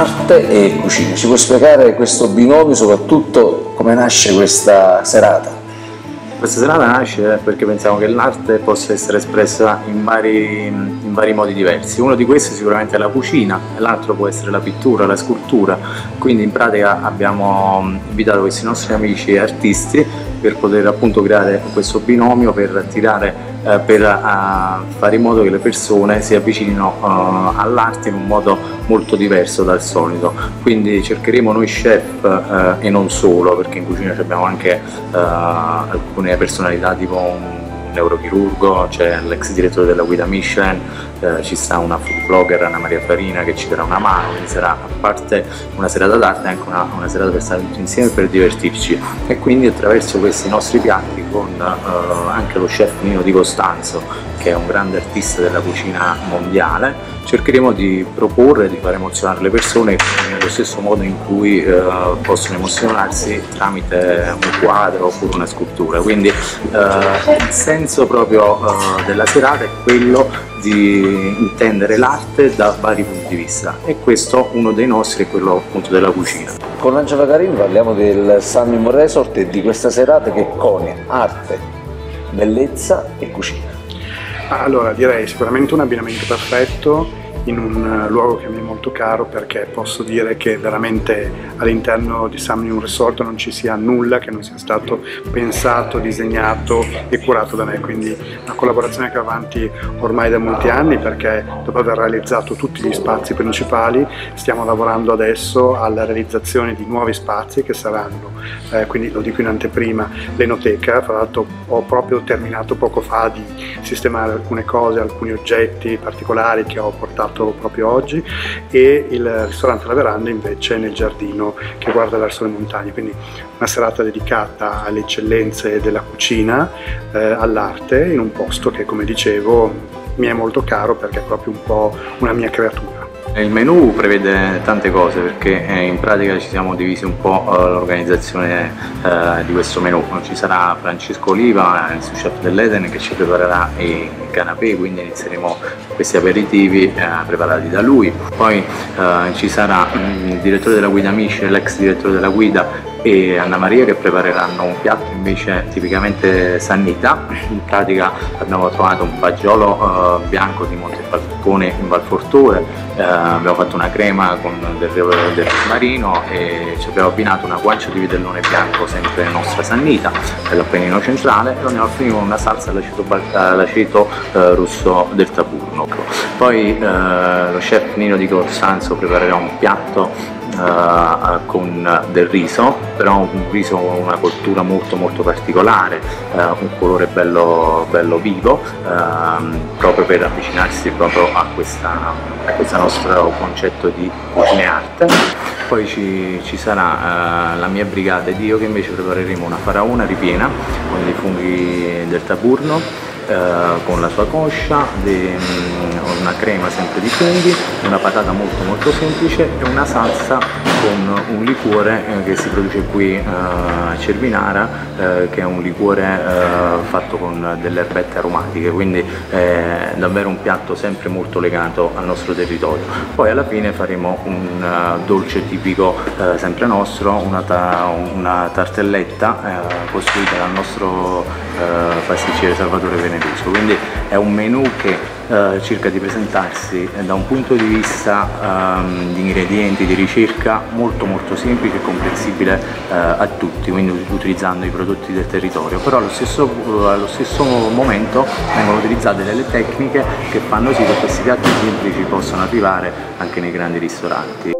arte e cucina. Ci puoi spiegare questo binomio, soprattutto come nasce questa serata? Questa serata nasce perché pensiamo che l'arte possa essere espressa in vari modi diversi. Uno di questi sicuramente è la cucina, l'altro può essere la pittura, la scultura, quindi in pratica abbiamo invitato questi nostri amici artisti per poter appunto creare questo binomio, per fare in modo che le persone si avvicinino all'arte in un modo molto diverso dal solito. Quindi cercheremo noi chef e non solo, perché in cucina abbiamo anche alcune personalità tipo un neurochirurgo, c'è l'ex direttore della guida Michelin, ci sta una food blogger, Anna Maria Farina, che ci darà una mano, quindi sarà a parte una serata d'arte anche una serata per stare tutti insieme, per divertirci, e quindi attraverso questi nostri piatti con anche lo chef Nino di Costanzo, che è un grande artista della cucina mondiale, cercheremo di proporre, di far emozionare le persone nello stesso modo in cui possono emozionarsi tramite un quadro oppure una scultura. Quindi il senso proprio della serata è quello di intendere l'arte da vari punti di vista, e questo uno dei nostri è quello appunto della cucina. Con Angelo Garini parliamo del Samnium Resort e di questa serata che conia arte, bellezza e cucina. Allora, direi sicuramente un abbinamento perfetto in un luogo che mi è molto caro, perché posso dire che veramente all'interno di Samnium Resort non ci sia nulla che non sia stato pensato, disegnato e curato da me, quindi una collaborazione che va avanti ormai da molti anni, perché dopo aver realizzato tutti gli spazi principali stiamo lavorando adesso alla realizzazione di nuovi spazi che saranno, quindi lo dico in anteprima, l'enoteca. Fra l'altro ho proprio terminato poco fa di sistemare alcune cose, alcuni oggetti particolari che ho portato proprio oggi, e il ristorante alla veranda invece nel giardino che guarda verso le montagne. Quindi una serata dedicata alle eccellenze della cucina, all'arte, in un posto che, come dicevo, mi è molto caro perché è proprio un po' una mia creatura. Il menù prevede tante cose, perché in pratica ci siamo divisi un po' l'organizzazione di questo menù. Ci sarà Francesco Oliva, il sous chef dell'Eden, che ci preparerà i canapé, quindi inizieremo questi aperitivi preparati da lui. Poi ci sarà il direttore della guida Michelin, l'ex direttore della guida, e Anna Maria, che prepareranno un piatto invece tipicamente sannita. In pratica abbiamo trovato un fagiolo bianco di Montefalcone in Valfortore, abbiamo fatto una crema con del marino e ci abbiamo abbinato una guancia di vitellone bianco, sempre nostra sannita, dell'Appennino centrale, e lo andiamo a finire con una salsa all'aceto russo del Taburno. Poi lo chef Nino di Costanzo preparerà un piatto con del riso, però un riso con una cottura molto particolare, un colore bello vivo, proprio per avvicinarsi proprio a questo nostro concetto di cucina e arte. Poi ci sarà la mia brigata ed io, che invece prepareremo una faraona ripiena con dei funghi del Taburno, con la sua coscia, una crema sempre di funghi, una patata molto semplice e una salsa con un liquore che si produce qui a Cervinara, che è un liquore fatto con delle erbette aromatiche, quindi è davvero un piatto sempre molto legato al nostro territorio. Poi alla fine faremo un dolce tipico sempre nostro, una tartelletta costruita dal nostro pasticcere Salvatore Venerusco. Quindi è un menù che cerca di presentarsi da un punto di vista di ingredienti, di ricerca molto semplice e comprensibile a tutti, quindi utilizzando i prodotti del territorio, però allo stesso momento vengono utilizzate delle tecniche che fanno sì che questi piatti semplici possano arrivare anche nei grandi ristoranti.